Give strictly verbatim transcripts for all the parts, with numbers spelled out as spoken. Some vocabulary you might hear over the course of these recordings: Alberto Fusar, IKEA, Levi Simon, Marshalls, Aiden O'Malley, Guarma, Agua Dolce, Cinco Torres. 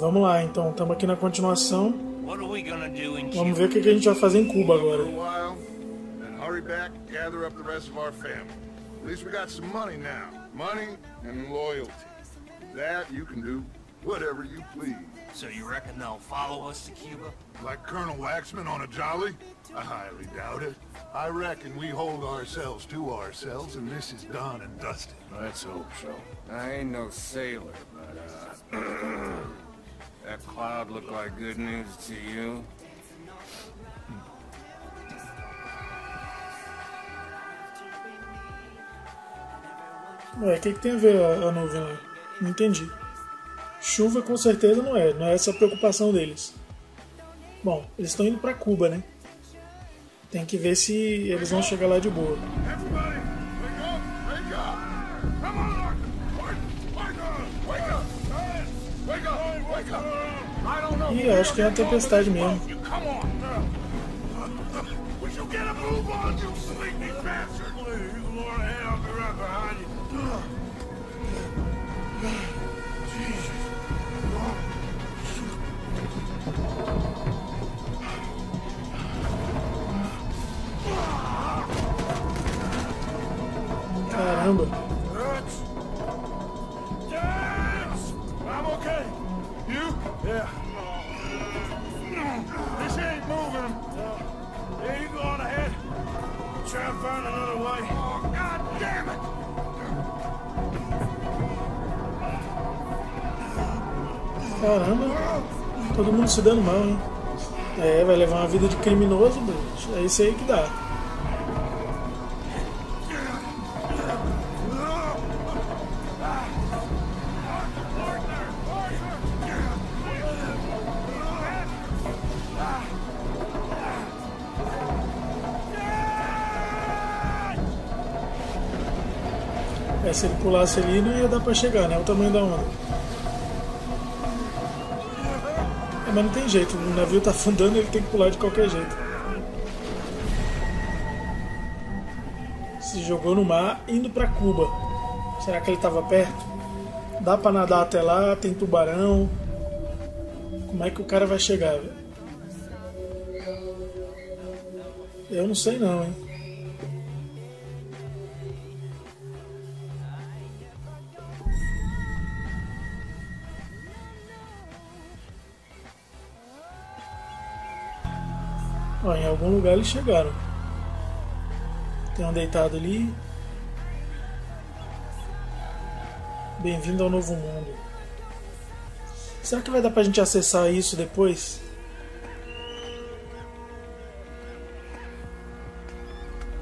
Vamos lá, então, estamos aqui na continuação. Vamos ver o que a gente vai fazer em Cuba agora. Whatever you please. So you reckon they'll follow us to Cuba? Like Colonel Waxman on a jolly? I highly doubt it. I reckon we hold ourselves to ourselves, and this is done and dusted. Let's hope so. I ain't no sailor, but, uh... that cloud looked like good news to you? Ué, o que que tem a ver a nuvem? Não entendi. Chuva com certeza não é, não é essa a preocupação deles. Bom, eles estão indo para Cuba, né? Tem que ver se eles vão chegar lá de boa. Ih, acho que é uma tempestade mesmo. Caramba! Caramba! Todo mundo se dando mal, hein? É, vai levar uma vida de criminoso, bicho. É isso aí que dá. É, se ele pulasse ali não ia dar pra chegar, né? O tamanho da onda. É, mas não tem jeito, o navio tá afundando, ele tem que pular de qualquer jeito. Se jogou no mar indo pra Cuba. Será que ele tava perto? Dá pra nadar até lá, tem tubarão. Como é que o cara vai chegar, velho? Eu não sei não, hein? Ó, em algum lugar eles chegaram. Tem um deitado ali. Bem-vindo ao novo mundo. Será que vai dar pra gente acessar isso depois?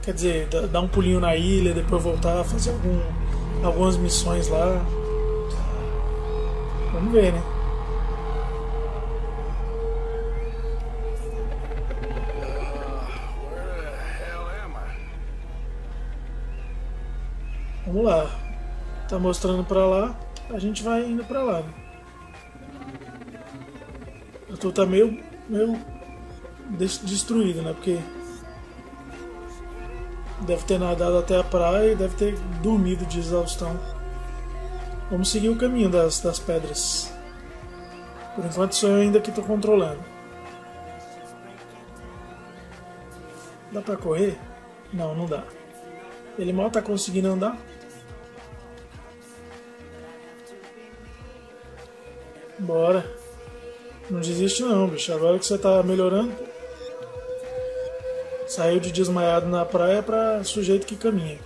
Quer dizer, dar um pulinho na ilha, depois voltar, fazer algum, algumas missões lá. Vamos ver, né? Vamos lá, tá mostrando pra lá, a gente vai indo pra lá. Né? Eu tô tá meio, meio destruído, né? Porque deve ter nadado até a praia e deve ter dormido de exaustão. Vamos seguir o caminho das, das pedras. Por enquanto sou eu ainda que tô controlando. Dá pra correr? Não, não dá. Ele mal tá conseguindo andar. Bora. Não desiste não, bicho. Agora que você tá melhorando. Saiu de desmaiado na praia pra sujeito que caminha.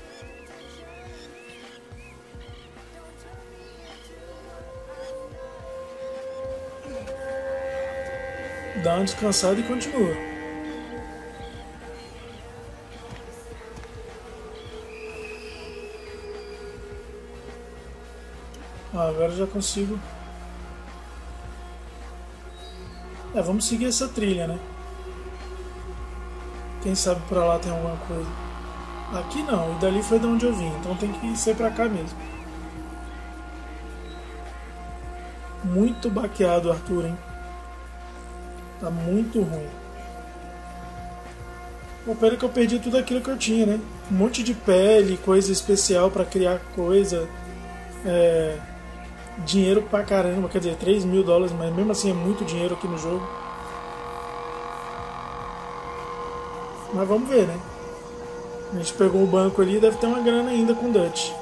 Dá uma descansada e continua. Ah, agora já consigo. É, vamos seguir essa trilha, né? Quem sabe pra lá tem alguma coisa. Aqui não, e dali foi de onde eu vim, então tem que ser pra cá mesmo. Muito baqueado, Arthur, hein? Tá muito ruim. Pô, pera que eu perdi tudo aquilo que eu tinha, né? Um monte de pele, coisa especial pra criar coisa. É... dinheiro pra caramba, quer dizer, três mil dólares, mas mesmo assim é muito dinheiro aqui no jogo. Mas vamos ver, né? A gente pegou o banco ali, deve ter uma grana ainda com o Dutch.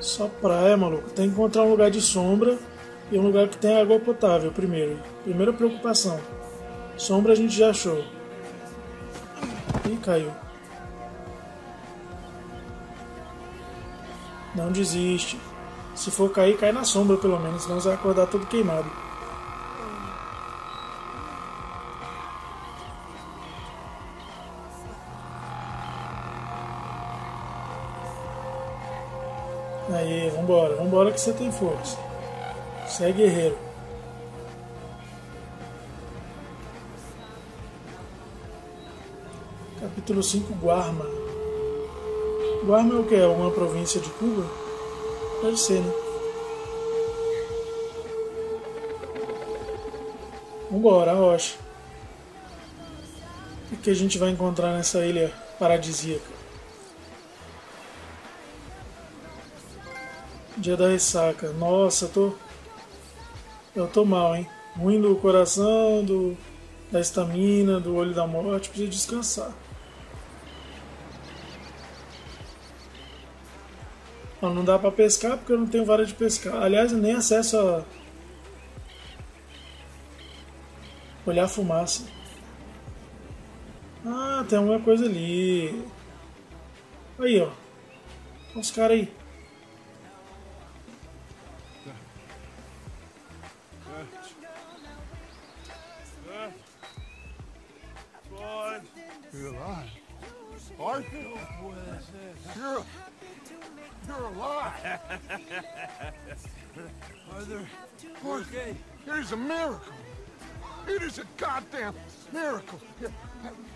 Só praia, maluco. Tem que encontrar um lugar de sombra e um lugar que tem água potável primeiro. Primeira preocupação. Sombra a gente já achou. Ih, caiu. Não desiste. Se for cair, cai na sombra pelo menos, senão você vai acordar todo queimado. Aí, vambora, vambora que você tem força. Você é guerreiro. Capítulo cinco, Guarma. Guarma é o que? É uma província de Cuba? Deve ser, né? Vambora, a rocha. O que a gente vai encontrar nessa ilha paradisíaca? Dia da ressaca. Nossa, eu tô... Eu tô mal, hein? Ruim do coração, do... da estamina, do olho da morte. Preciso descansar. Ó, não dá pra pescar porque eu não tenho vara de pescar. Aliás, eu nem acesso a... Olhar a fumaça. Ah, tem alguma coisa ali. Aí, ó. Olha os caras aí. Here's a miracle. It is a goddamn miracle. Have,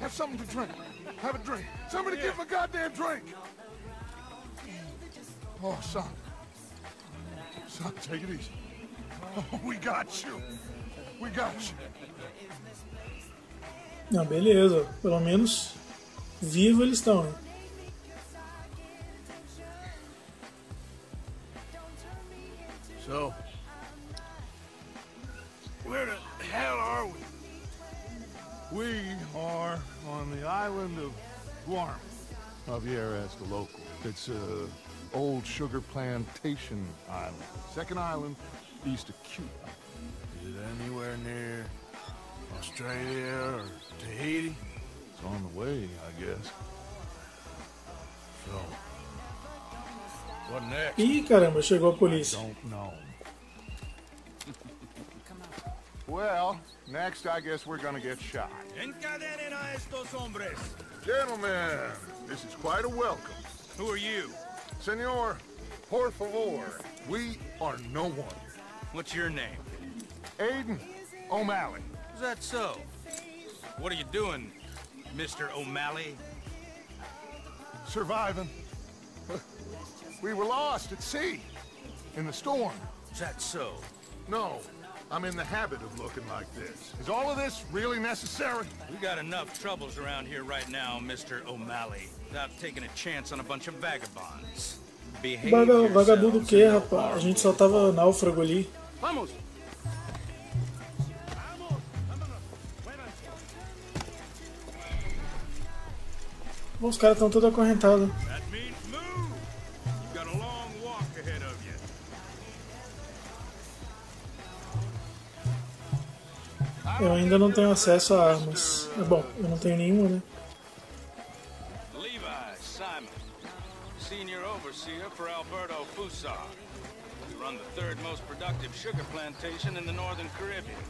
have something to drink. Have a drink. Somebody give him a goddamn drink. Oh, son. Son, take it easy. Oh, we got you. We got you. Ah, beleza. Pelo menos vivo eles estão, né? So, where the hell are we? We are on the island of Guarma. Javier asked the local. It's an old sugar plantation island. Second island east of Cuba. Is it anywhere near Australia or Tahiti? It's on the way, I guess. So... Ih, caramba, chegou a polícia. Well, next I guess we're gonna get shot. Encadenen a estos hombres. Gentlemen, this is quite a welcome. Who are you? Senor, por favor, we are no one. What's your name? Aiden O'Malley. Is that so? What are you doing, Mister O'Malley? Surviving. We were lost at sea, in the storm. Is that so? No, I'm in the habit of looking like this. Is all of this really necessary? We got enough troubles around here right now, Mister O'Malley, without taking a chance on a bunch of vagabonds. Behave yourselves. Vagabundo o quê, rapaz? A gente só tava náufrago ali. Vamos! Bom, os caras estão todos acorrentados. Eu ainda não tenho acesso a armas. É bom, eu não tenho nenhuma, né? Levi Simon, Senior Overseer for Alberto Fusar. We run the third most productive sugar plantation in the Northern Caribbean.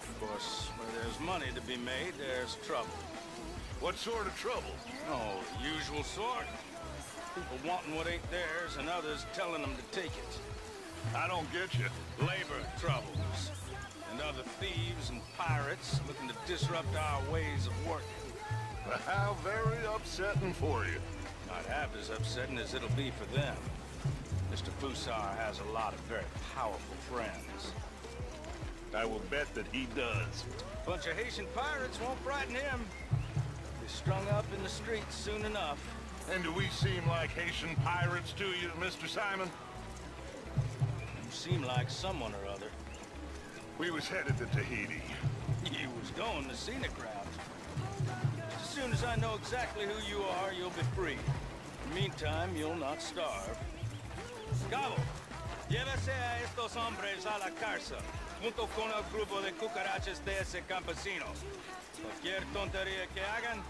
Of course, where there's money to be made, there's trouble. What sort of trouble? Oh, the usual sort. People wanting what ain't theirs and others telling them to take it. I don't get you. Labor troubles. And other thieves and pirates looking to disrupt our ways of working. Well, how very upsetting for you. Not half as upsetting as it'll be for them. Mister Fusar has a lot of very powerful friends. I will bet that he does. Bunch of Haitian pirates won't frighten him. He's strung up in the streets soon enough. And do we seem like Haitian pirates to you, Mister Simon? You seem like someone or other. We was headed to Tahiti. You was going the scenic route. As soon as I know exactly who you are, you'll be free. In the meantime, you'll not starve. Cabo, llévese a estos hombres a la cárcel, junto con el grupo de cucarachas de ese campesino. Qualquer tonteria que hagan,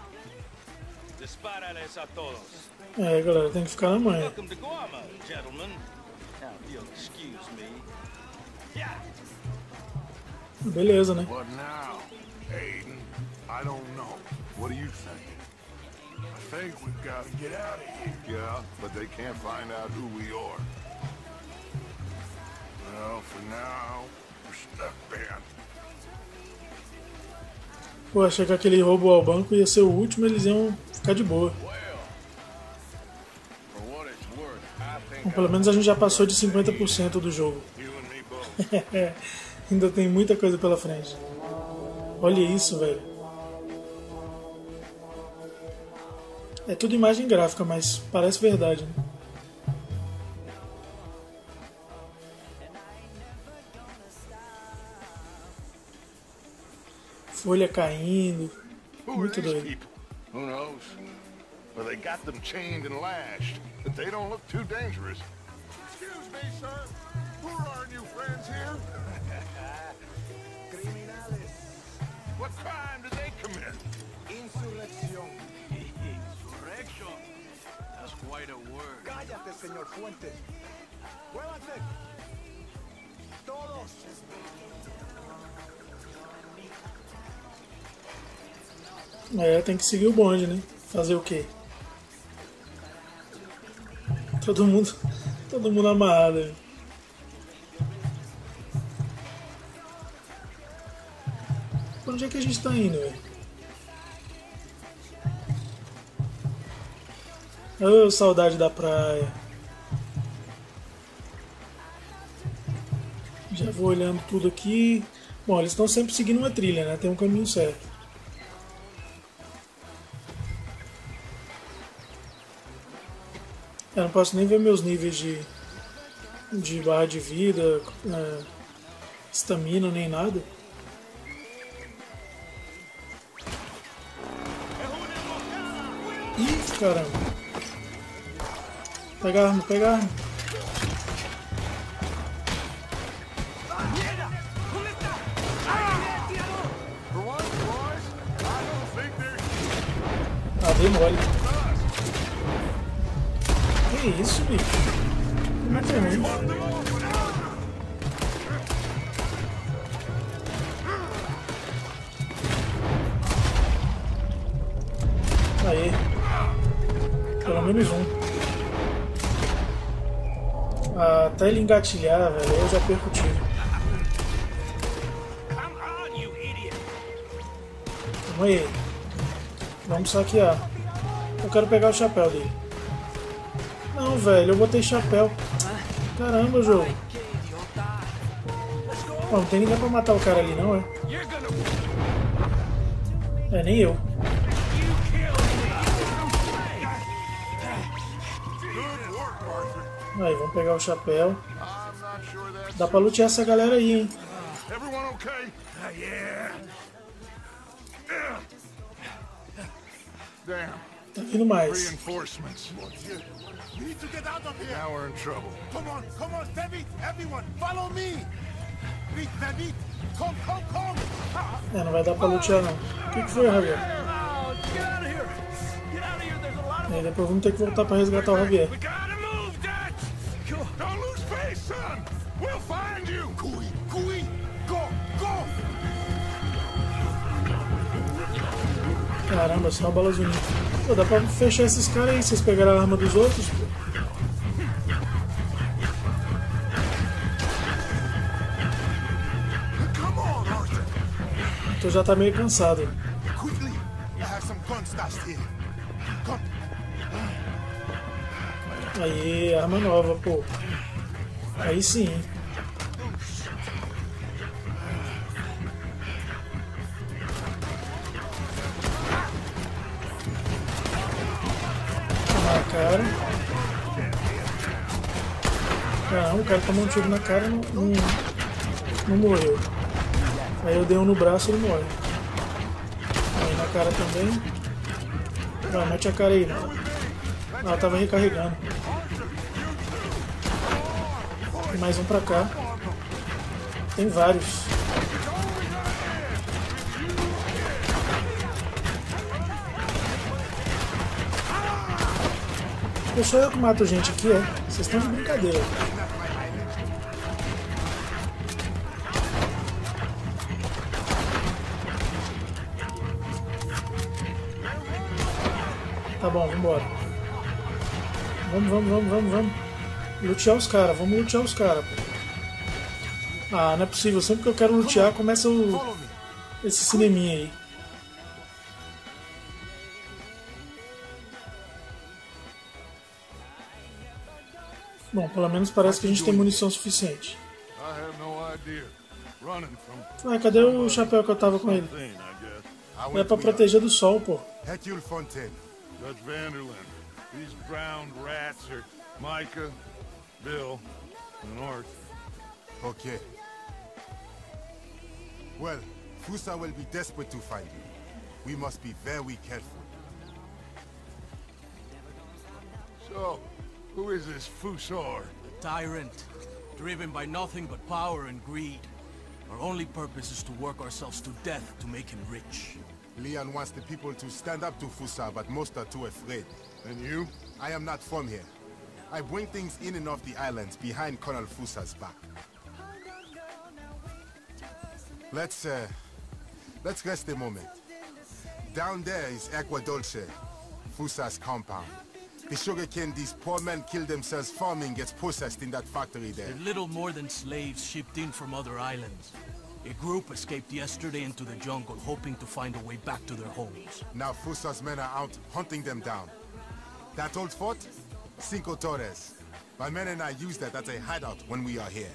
dispara-les a todos. É, galera, tem que ficar na manhã. Welcome to Guarma, gentlemen. Now, if you'll excuse me. Yeah. Beleza, né? What now, Aiden? I don't know. What do you think? I think we've got to get out of here. Yeah, but they can't find out who we are. Well, for now, we're stuck there. Pô, achei que aquele roubo ao banco ia ser o último, eles iam ficar de boa. Bom, pelo menos a gente já passou de cinquenta por cento do jogo. Ainda tem muita coisa pela frente. Olha isso, velho. É tudo imagem gráfica, mas parece verdade, né? Folha caindo. Muito doido. Who knows? Well, they got them chained and lashed, but they don't look too dangerous. Excuse me, sir. Who are our new friends here? Criminales. What crime did they commit? Insurrection. That's quite a word. Cállate, señor Fuentes. Muévate. Todos. É, tem que seguir o bonde, né? Fazer o quê? Todo mundo, todo mundo amarrado. Pra onde é que a gente tá indo, velho? Oh, saudade da praia. Já vou olhando tudo aqui. Bom, eles estão sempre seguindo uma trilha, né? Tem um caminho certo. Eu não posso nem ver meus níveis de, de barra de vida, estamina, nem nada. Ih, caramba. Pegar arma, pegar arma. Ah, dei mole. Que isso, bicho? Como é que é mesmo? Aê. Pelo menos um. Até ele engatilhar, velho, eu já perco o tiro. Vamos aí. Vamos saquear. Eu quero pegar o chapéu dele. Não, velho, eu botei chapéu. Caramba, jogo. Bom, não tem ninguém pra matar o cara ali, não, é? É, nem eu. Aí, vamos pegar o chapéu. Dá pra lutear essa galera aí, hein? Tá vindo mais. É, não vai dar pra lutear, não. O que, que foi, Javier? Aí, depois vamos ter que voltar pra resgatar o Javier. We'll find you. Cui, cui, go, go. Caramba, só uma bala zunida. Pô, dá pra fechar esses caras aí, vocês pegaram a arma dos outros? Então já tá meio cansado. Aí, arma nova, pô. Aí sim. na cara. Caramba, o cara tomou um tiro na cara e não, não, não morreu. Aí eu dei um no braço e ele morre. Aí na cara também. Não, mete a cara aí. Ela tava recarregando. E mais um pra cá. Tem vários. Eu sou eu que mato gente aqui, é? Vocês estão de brincadeira. Tá bom, vambora. Vamos, vamos, vamos, vamos, vamos. Lutear os caras, vamos lutear os caras. Ah, não é possível. Sempre que eu quero lutear, começa o... esse cineminha aí. Bom, pelo menos parece que a gente tem munição suficiente. Ah, cadê o chapéu que eu tava com ele? É pra proteger do sol, pô. Ok. Well, Fusar will be desperate to find you. We must be very careful. So, who is this Fusar? A tyrant, driven by nothing but power and greed. Our only purpose is to work ourselves to death to make him rich. Leon wants the people to stand up to Fusar, but most are too afraid. And you? I am not from here. I bring things in and off the islands behind Colonel Fusar's back. Let's, uh, let's rest a moment. Down there is Agua Dolce, Fusar's compound. The sugarcane these poor men kill themselves farming gets processed in that factory there. They're little more than slaves shipped in from other islands. A group escaped yesterday into the jungle, hoping to find a way back to their homes. Now Fusar's men are out hunting them down. That old fort? Cinco Torres. My men and I use that as a hideout when we are here.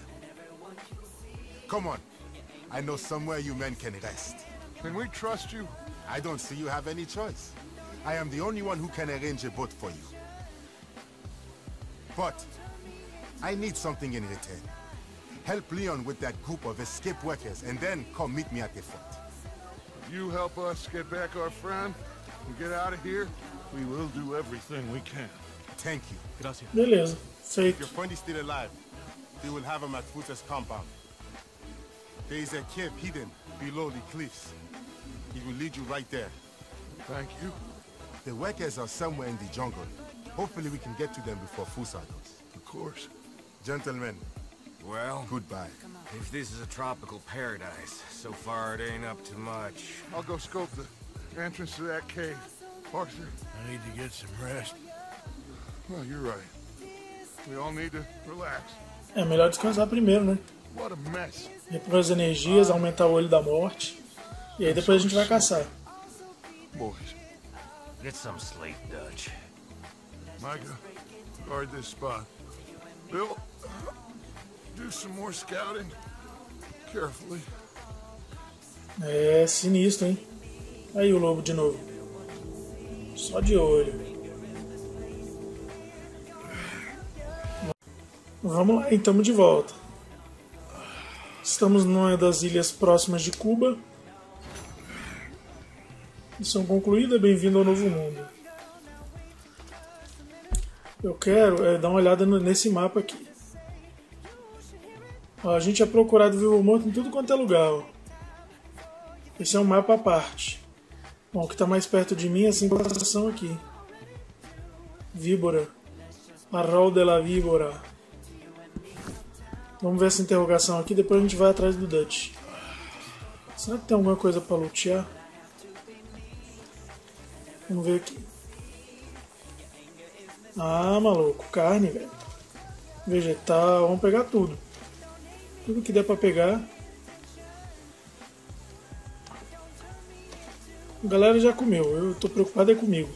Come on. I know somewhere you men can rest. Can we trust you? I don't see you have any choice. I am the only one who can arrange a boat for you. But I need something in return. Help Leon with that group of escape workers and then come meet me at the fort. You help us get back our friend and get out of here? We will do everything we can. Thank you. Gracias. Beleza. If your friend is still alive, they will have him at Fusar's compound. There is a cave hidden below the cliffs. It will lead you right there. Thank you. The workers are somewhere in the jungle. Hopefully we can get to them before Fusar does. Of course. Gentlemen. Well, goodbye. If this is a tropical paradise, so far it ain't up to much. I'll go scope the entrance to that cave. Arthur, I need to get some rest. Well, you're right. We all need to relax. É melhor descansar primeiro, né? What a mess. Depois as energias, aumentar o olho da morte. E aí depois a gente vai caçar. Boys. Get some sleep, Dutch. Micah, guard this spot. Bill, do some more scouting. Carefully. É sinistro, hein? Aí o lobo de novo. Só de olho. Vamos lá, então, de volta. Estamos numa das ilhas próximas de Cuba. Missão concluída, bem-vindo ao novo mundo. Eu quero é, dar uma olhada no, nesse mapa aqui. Ó, a gente é procurado vivo morto em tudo quanto é lugar. Ó. Esse é um mapa à parte. Bom, o que está mais perto de mim é essa embarcação aqui. Víbora. Arrol de la Víbora. Vamos ver essa interrogação aqui, depois a gente vai atrás do Dutch. Será que tem alguma coisa para lutear? Vamos ver aqui. Ah, maluco, carne, velho. Vegetal, vamos pegar tudo. Tudo que der pra pegar. A galera já comeu, eu tô preocupado é comigo.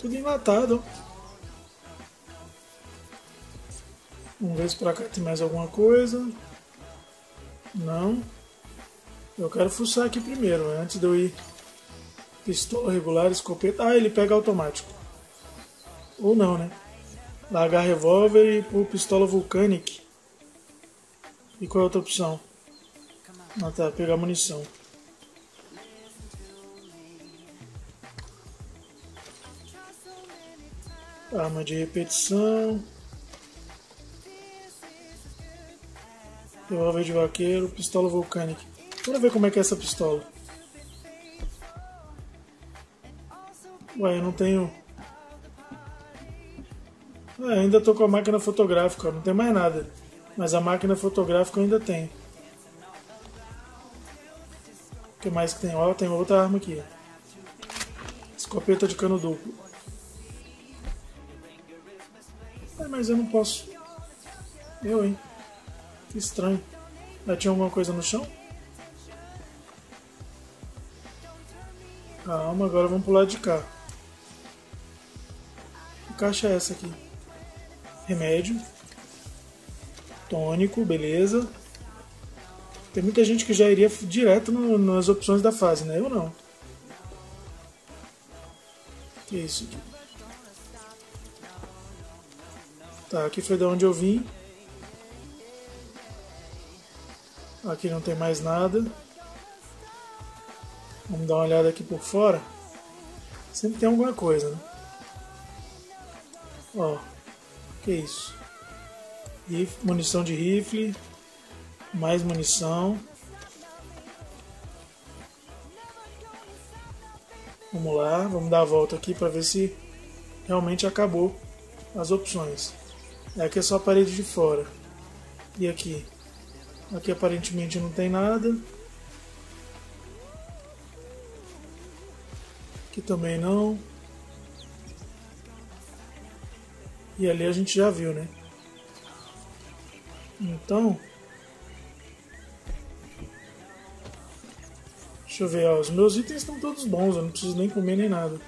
Tudo enlatado. Vamos ver se pra cá tem mais alguma coisa. Não. Eu quero fuçar aqui primeiro, né? Antes de eu ir. Pistola regular, escopeta. Ah, ele pega automático. Ou não, né? Largar revólver e por pistola vulcânica. E qual é a outra opção? Ah tá, pegar munição. Arma de repetição. Revólver de vaqueiro, pistola vulcânica. Vamos ver como é que é essa pistola. Ué, eu não tenho... É, ainda tô com a máquina fotográfica, não tem mais nada. Mas a máquina fotográfica eu ainda tenho. O que mais que tem? Ó, tem outra arma aqui. Escopeta de cano duplo. É, mas eu não posso. Eu, hein? Que estranho. Já tinha alguma coisa no chão? Calma, agora vamos pro lado de cá. Que caixa é essa aqui? Remédio. Tônico, beleza. Tem muita gente que já iria direto no, nas opções da fase, né? Eu não. Que isso aqui? Tá, aqui foi de onde eu vim. Aqui não tem mais nada. Vamos dar uma olhada aqui por fora. Sempre tem alguma coisa, né? Ó, que isso? Rif, munição de rifle. Mais munição. Vamos lá, vamos dar a volta aqui para ver se realmente acabou as opções. Aqui é só a parede de fora. E aqui? Aqui aparentemente não tem nada. Aqui também não. E ali a gente já viu, né? Então... Deixa eu ver, ó, os meus itens estão todos bons, eu não preciso nem comer nem nada.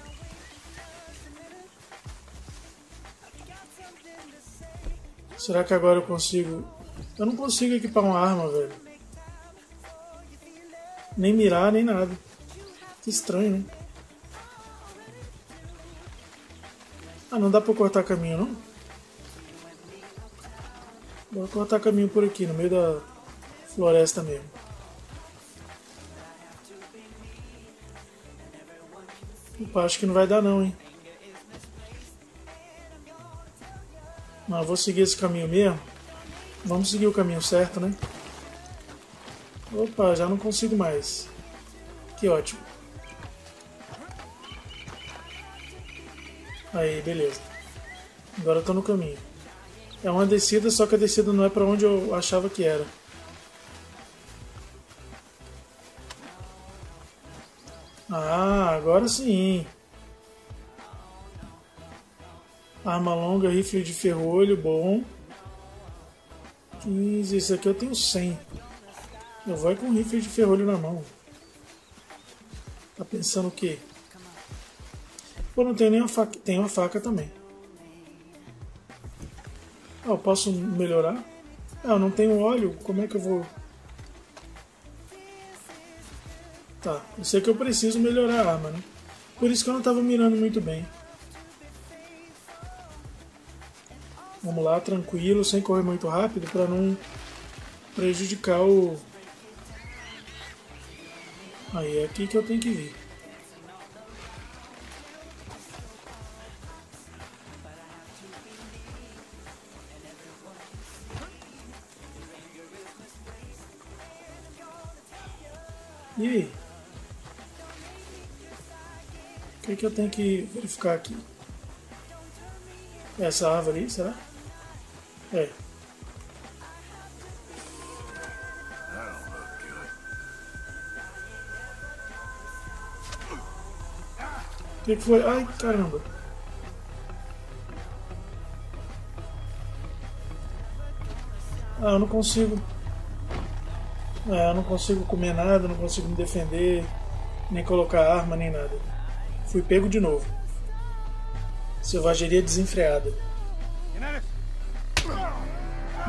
Será que agora eu consigo... Eu não consigo equipar uma arma, velho. Nem mirar, nem nada. Que estranho, né? Ah, não dá pra cortar caminho, não? Vou cortar caminho por aqui, no meio da floresta mesmo. Opa, acho que não vai dar não, hein? Mas eu vou seguir esse caminho mesmo. Vamos seguir o caminho certo, né? Opa, já não consigo mais. Que ótimo. Aí, beleza. Agora eu tô no caminho. É uma descida, só que a descida não é pra onde eu achava que era. Ah, agora sim. Arma longa, rifle de ferrolho, bom. quinze, isso aqui eu tenho cem. Eu vou com rifle de ferrolho na mão. Tá pensando o quê? Pô, não tenho nem uma faca. Tem uma faca também. Ah, eu posso melhorar? Ah, eu não tenho óleo. Como é que eu vou... Tá, eu sei que eu preciso melhorar a arma, né? Por isso que eu não tava mirando muito bem. Vamos lá, tranquilo, sem correr muito rápido, para não prejudicar o... Aí, é aqui que eu tenho que vir. E aí? O que que eu tenho que verificar aqui? Essa árvore aí, será? É. O que foi? Ai, caramba. Ah, eu não consigo. Ah, eu não consigo comer nada, não consigo me defender, nem colocar arma, nem nada. Fui pego de novo. Selvageria desenfreada.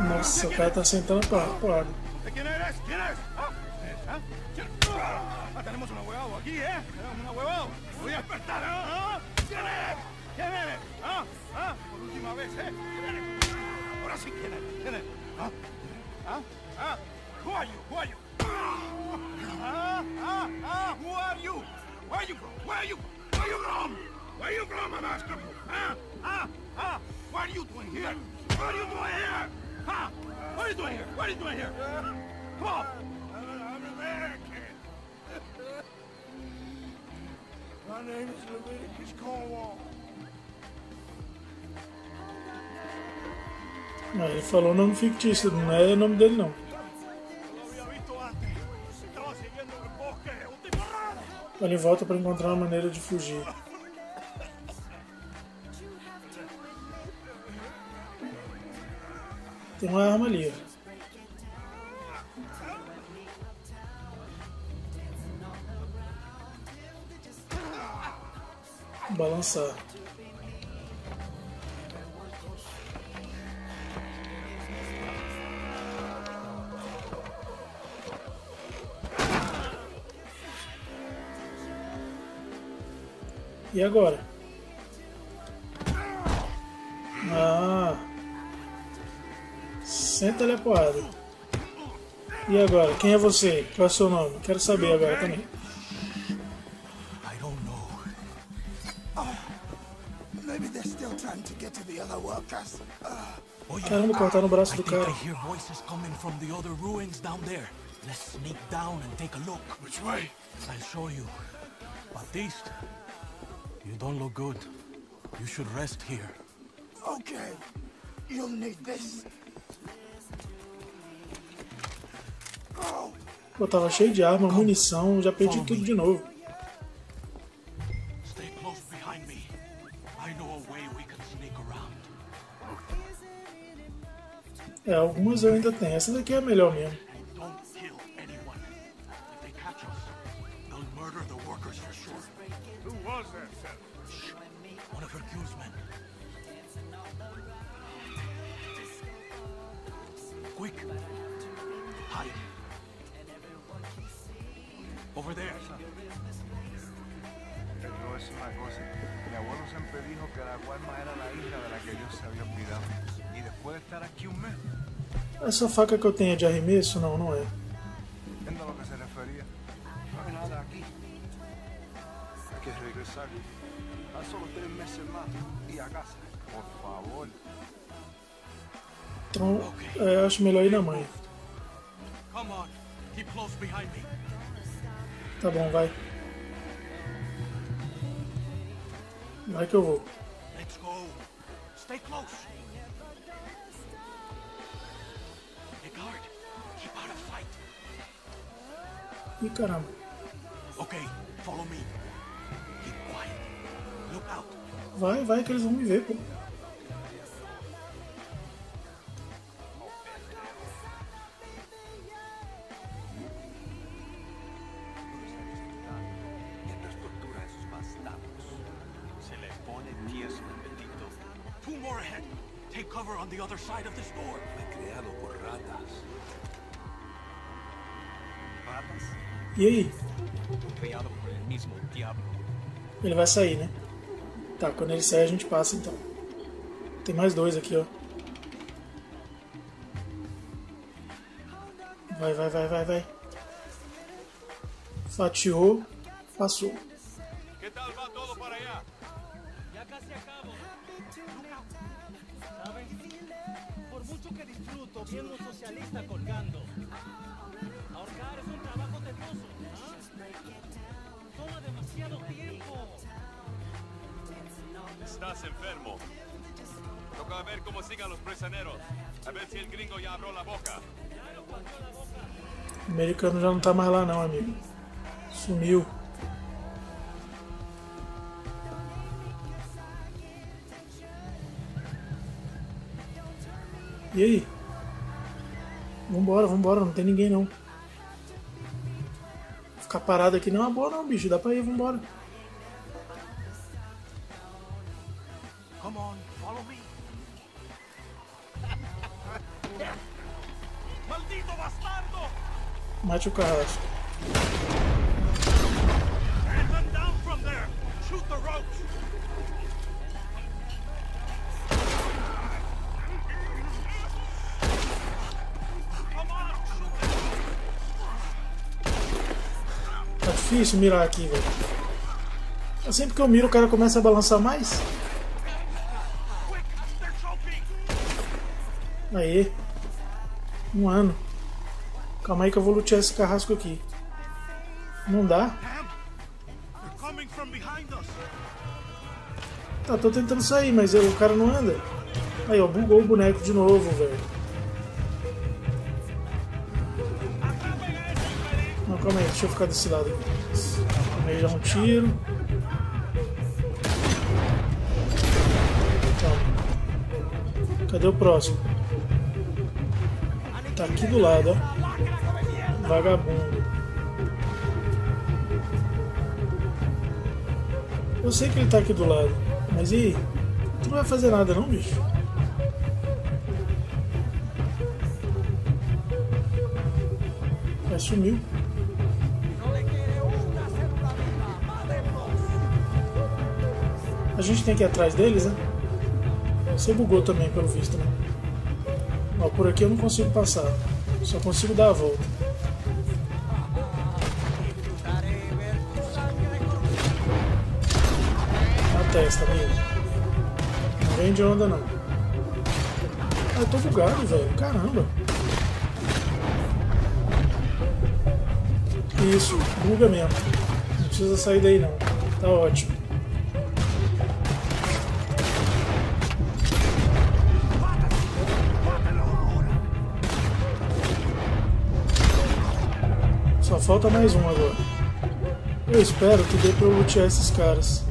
Nossa, o cara tá sentando a porrada. ¿Ah? ¿Ah? Tenemos una hueva o aquí, ¿eh? Una hueva o. Voy a despertar, ¿ah? ¿Quién eres? ¿Quién eres? ¿Ah? ¿Ah? Por última vez, ¿eh? ¿Quién eres? Ahora sí, ¿quién eres? ¿Quién eres? ¿Ah? ¿Ah? ¿Ah? Who are you? Who are you? Ah, ah, ah, who are you? Where you from? Where you? Where you from? Where you from, I'm asking you? Ah, ah, ah, what are you doing here? What are you doing here? Huh? What are you doing here? What are you doing here? Come on. I'm American. My name is Leviticus Cornwall. Mas ele falou nome fictício, não é o nome dele não. Ele volta para encontrar uma maneira de fugir. Tem uma arma ali. Balançar. E agora? Ah, senta-lhe a porrada. E agora? Quem é você? Qual é o seu nome? Quero saber agora também. I don't know. Oh, maybe they're still trying to get to the other workers. Caramba, cortaram o braço do cara. I hear voices coming from the other ruins down there. Let's sneak down and take a look. Which way? I'll show you. Batiste. You don't look good. You should rest here. Okay. You'll need this. Pô, tava cheio de arma, munição, já perdi tudo de novo. Stay close behind me. I know a way we can sneak around. É, algumas eu ainda tenho. Essa daqui é a melhor mesmo. Essa faca que eu tenho é de arremesso? Não, não é. Então, é, acho melhor ir na mãe. Tá bom, vai. Vai que eu vou. Ih, caramba. Vai, vai que eles vão me ver, pô. E aí? Ele vai sair, né? Tá, quando ele sair a gente passa então. Tem mais dois aqui, ó. Vai, vai, vai, vai, vai. Fatiou, passou. Estás enfermo. Toca ver como sigan los prisioneros. A ver se o gringo já abriu a boca. O americano já não tá mais lá não, amigo. Sumiu. E aí? Vambora, vambora, não tem ninguém não. Ficar parado aqui não é uma boa não, bicho. Dá pra ir, vambora. Mate o carrasco. Tá difícil mirar aqui, velho. Sempre que eu miro, o cara começa a balançar mais. Aê. Um ano. Calma aí que eu vou lutear esse carrasco aqui. Não dá. Tá, tô tentando sair, mas eu, o cara não anda. Aí, ó, bugou o boneco de novo, velho. Não, calma aí, deixa eu ficar desse lado aqui. Calma aí, dá um tiro. Calma. Cadê o próximo? Tá aqui do lado, ó. Vagabundo. Eu sei que ele tá aqui do lado, mas e aí? Tu não vai fazer nada não, bicho? Já sumiu. A gente tem que ir atrás deles, né? Você bugou também, pelo visto, né? Ó, por aqui eu não consigo passar. Só consigo dar a volta. Na testa mesmo. Não vem de onda, não. Ah, eu tô bugado, velho. Caramba. Isso, buga mesmo. Não precisa sair daí, não. Tá ótimo. Só falta mais um agora. Eu espero que dê pra eu lutear esses caras.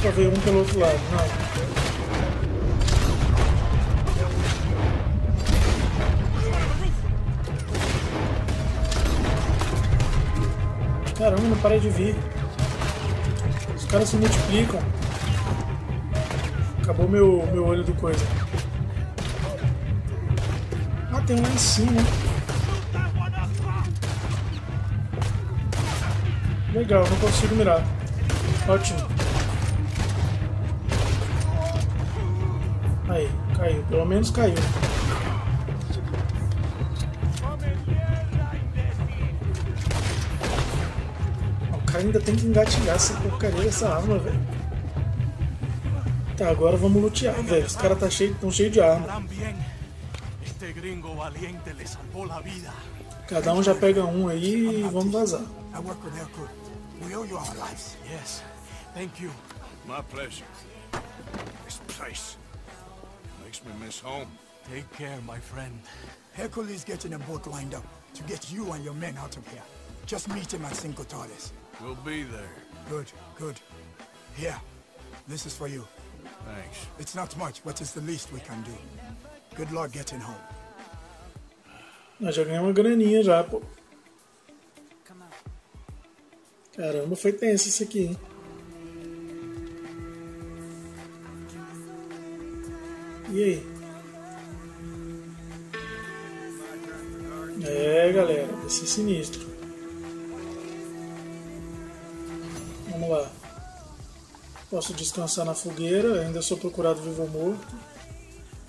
Pra ver um pelo outro lado, não. Caramba, não parei de vir. Os caras se multiplicam. Acabou meu, meu olho do coisa. Ah, tem um lá em cima. Legal, não consigo mirar. Ótimo. Aí, caiu. Pelo menos caiu. O cara ainda tem que engatilhar essa porcaria dessa arma, velho. Tá, agora vamos lutear, velho. Os caras estão cheios tão cheio de arma. Cada um já pega um aí e vamos vazar. I work with their crew. We owe you our lives. Yes. Thank you. My pleasure. This place makes me miss home. Take care, my friend. Hercules getting a boat lined up to get you and your men out of here. Just meet him at Cinco Torres. We'll be there. Good, good. Here, this is for you. Thanks. It's not much, but it's the least we can do. Good luck getting home. Nós já ganhamos uma graninha já, pô. Caramba, foi tenso isso aqui, hein? E aí? É, galera, vai ser sinistro. Vamos lá. Posso descansar na fogueira, ainda sou procurado vivo ou morto.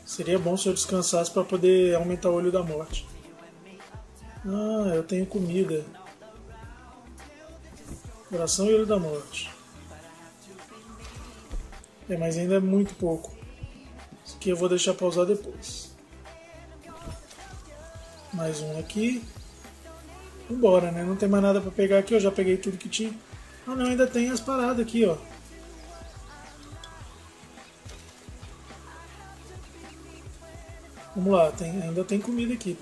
Seria bom se eu descansasse para poder aumentar o olho da morte. Ah, eu tenho comida. Coração e olho da morte. É, mas ainda é muito pouco. Isso aqui eu vou deixar pausar depois. Mais um aqui. Vambora, né? Não tem mais nada pra pegar aqui. Eu já peguei tudo que tinha. Ah, não. Ainda tem as paradas aqui, ó. Vamos lá. Tem, ainda tem comida aqui.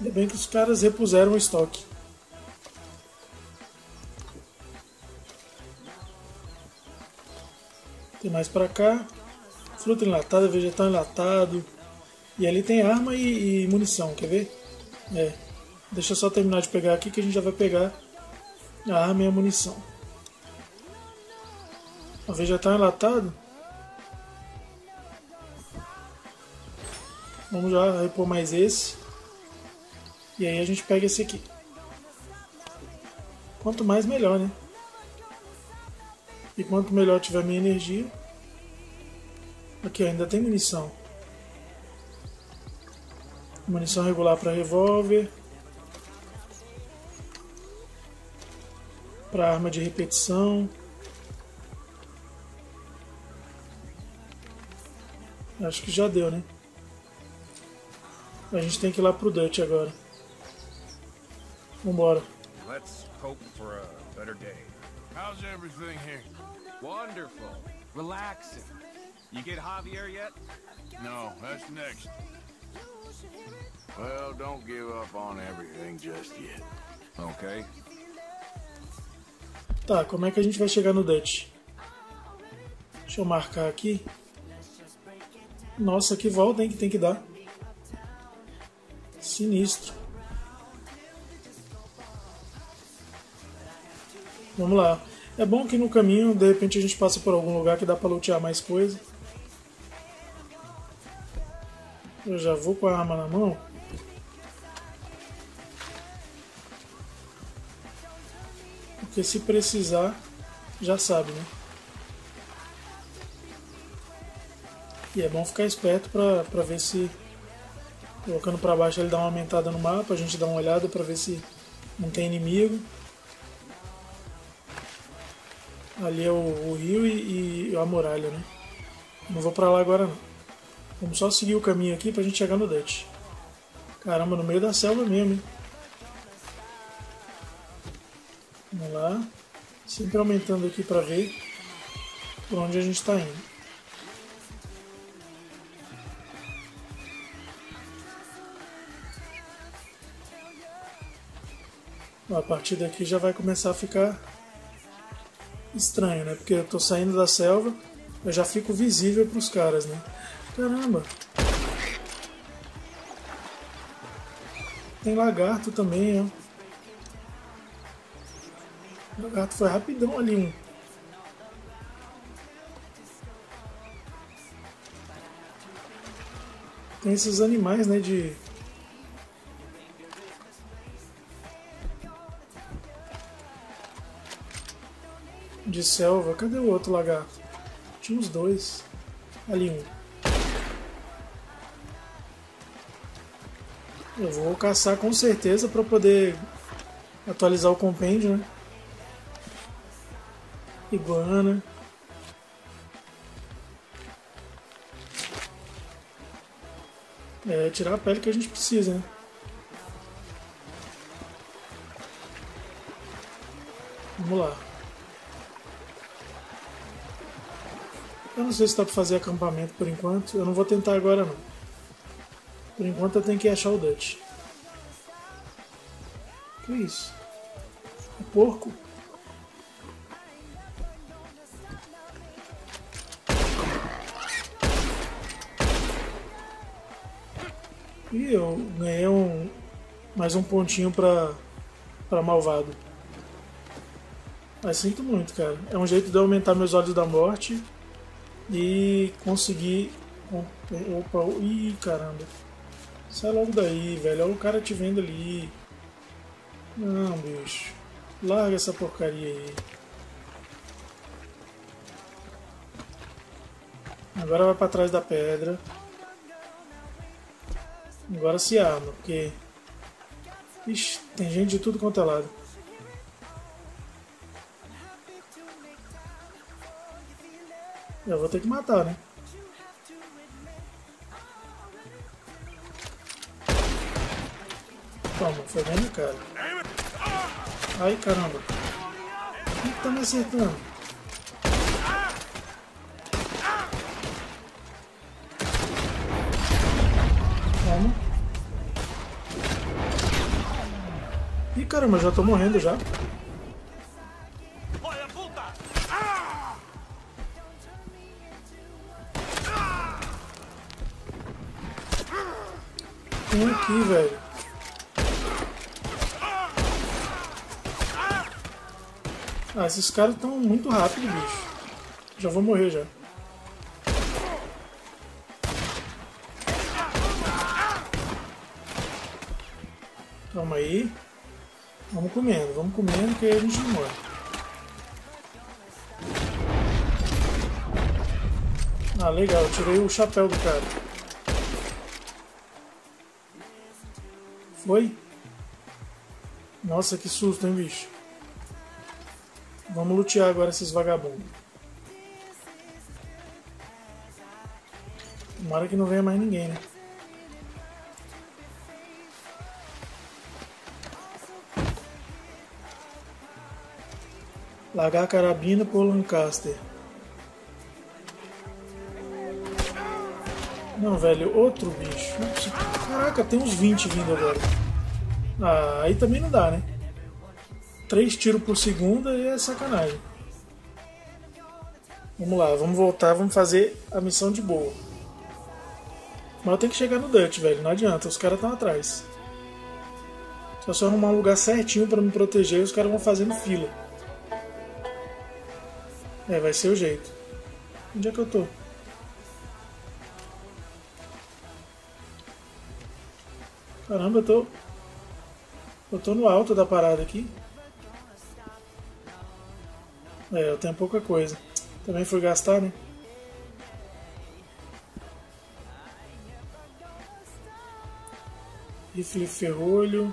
Ainda bem que os caras repuseram o estoque. Tem mais pra cá, fruta enlatada, vegetal enlatado, e ali tem arma e, e munição, quer ver? É, deixa eu só terminar de pegar aqui que a gente já vai pegar a arma e a munição. O vegetal enlatado, vamos já repor mais esse, E aí a gente pega esse aqui. Quanto mais, melhor, né? E quanto melhor tiver minha energia... Aqui, ó, ainda tem munição. Munição regular para revólver. Para arma de repetição. Acho que já deu, né? A gente tem que ir lá pro Dutch agora. Vambora. Let's hope for a better day. How's everything here? Wonderful. Relaxing. You get Javier yet? No, that's next. Well, don't give up on everything just yet. Okay? Tá, como é que a gente vai chegar no Dutch? Deixa eu marcar aqui. Nossa, que volta, hein, que tem que dar. Sinistro. Vamos lá. É bom que no caminho, de repente, a gente passa por algum lugar que dá pra lootear mais coisa. Eu já vou com a arma na mão. Porque se precisar, já sabe, né? E é bom ficar esperto pra, pra ver se... Colocando pra baixo ele dá uma aumentada no mapa, a gente dá uma olhada pra ver se não tem inimigo. Ali é o, o rio e, e a muralha, né? Não vou pra lá agora não. Vamos só seguir o caminho aqui pra gente chegar no Dutch. Caramba, no meio da selva mesmo, hein? Vamos lá. Sempre aumentando aqui pra ver por onde a gente tá indo. A partir daqui já vai começar a ficar estranho, né? Porque eu tô saindo da selva, eu já fico visível pros caras, né? Caramba! Tem lagarto também, ó. O lagarto foi rapidão ali, hein? Tem esses animais, né, de... de selva. Cadê o outro lagarto? Tinha uns dois. Ali um. Eu vou caçar com certeza para poder atualizar o compêndio, né? Iguana. É, tirar a pele que a gente precisa, né? Vamos lá. Eu não sei se dá pra fazer acampamento por enquanto. Eu não vou tentar agora não. Por enquanto eu tenho que achar o Dutch. Que isso? O porco? Ih, eu ganhei um... mais um pontinho pra... pra malvado. Mas sinto muito, cara. É um jeito de eu aumentar meus olhos da morte. E consegui... Opa, ih, caramba. Sai logo daí, velho. Olha o cara te vendo ali. Não, bicho. Larga essa porcaria aí. Agora vai pra trás da pedra. Agora se arma, porque... Ixi, tem gente de tudo quanto é lado. Eu vou ter que matar, né? Toma, foi bem no cara. Ai, caramba. Quem que tá me acertando? Toma. Ih, caramba, eu já tô morrendo já. Tem aqui, velho. Ah, esses caras estão muito rápidos, bicho. Já vou morrer, já. Calma aí. Vamos comendo, vamos comendo que aí a gente não morre. Ah, legal, eu tirei o chapéu do cara. Foi? Nossa, que susto, hein, bicho. Vamos lutear agora esses vagabundos. Tomara que não venha mais ninguém, né? Largar a carabina por Lancaster. Não, velho, outro bicho. Caraca, tem uns vinte vindo agora. Ah, aí também não dá, né? Três tiros por segunda e é sacanagem. Vamos lá, vamos voltar, vamos fazer a missão de boa. Mas eu tenho que chegar no Dutch, velho, não adianta, os caras estão atrás. Só se eu arrumar um lugar certinho pra me proteger, os caras vão fazendo fila. É, vai ser o jeito. Onde é que eu tô? Caramba, eu tô... Eu tô no alto da parada aqui. É, eu tenho pouca coisa. Também fui gastar, né? Rifle ferrolho.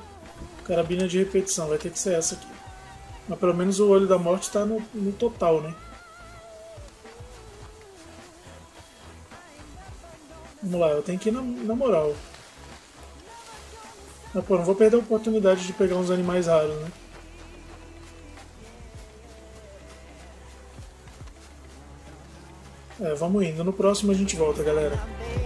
Carabina de repetição. Vai ter que ser essa aqui. Mas pelo menos o olho da morte tá no, no total, né? Vamos lá, eu tenho que ir na, na moral. Mas, pô, não vou perder a oportunidade de pegar uns animais raros, né? É, vamos indo. No próximo a gente volta, galera.